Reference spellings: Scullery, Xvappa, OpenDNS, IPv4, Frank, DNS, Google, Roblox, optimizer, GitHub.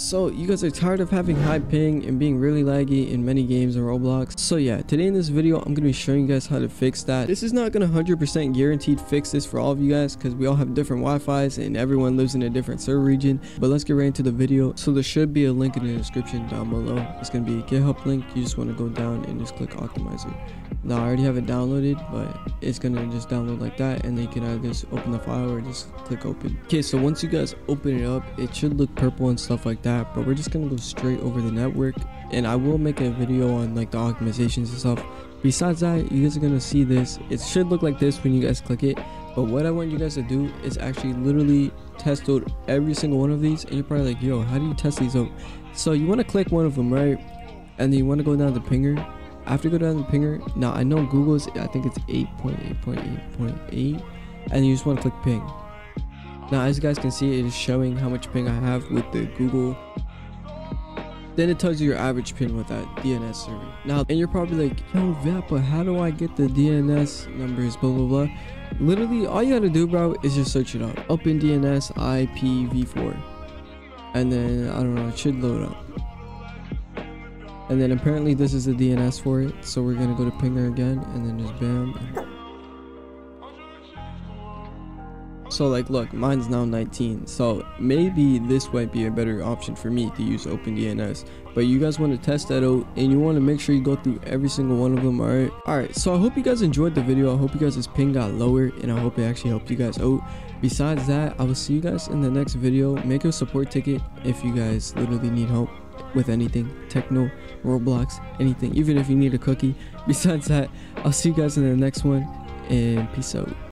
So you guys are tired of having high ping and being really laggy in many games in Roblox. So yeah, today in this video, I'm going to be showing you guys how to fix that. This is not going to 100% guaranteed fix this for all of you guys because we all have different Wi-Fi's and everyone lives in a different server region. But let's get right into the video. So there should be a link in the description down below. It's going to be a GitHub link. You just want to go down and just click optimizer. Now I already have it downloaded, but it's going to just download like that. And then you can either just open the file or just click open. Okay, so once you guys open it up, it should look purple and stuff like that. But we're just gonna go straight over the network, and I will make a video on like the optimizations and stuff. Besides that, you guys are gonna see this. It should look like this when you guys click it, but what I want you guys to do is actually literally test out every single one of these. And you're probably like, yo, how do you test these out? So you want to click one of them, right? And then you want to go down the pinger. After you go down the pinger, now I know Google's, I think it's 8.8.8.8, and you just want to click ping. Now, as you guys can see, it is showing how much ping I have with the Google. Then it tells you your average ping with that DNS server. Now, and you're probably like, yo, Vapa, how do I get the DNS numbers, blah, blah, blah. Literally, all you gotta do, bro, is just search it up. OpenDNS IPv4. And then, I don't know, it should load up. And then apparently this is the DNS for it. So we're gonna go to Pinger again, and then just bam. So like, look, mine's now 19, so maybe this might be a better option for me to use OpenDNS. But you guys want to test that out, and you want to make sure you go through every single one of them. All right, so I hope you guys enjoyed the video. I hope you guys' ping got lower, and I hope it actually helped you guys out. Besides that, I will see you guys in the next video. Make a support ticket if you guys literally need help with anything, techno, Roblox, anything, even if you need a cookie. Besides that, I'll see you guys in the next one, and peace out.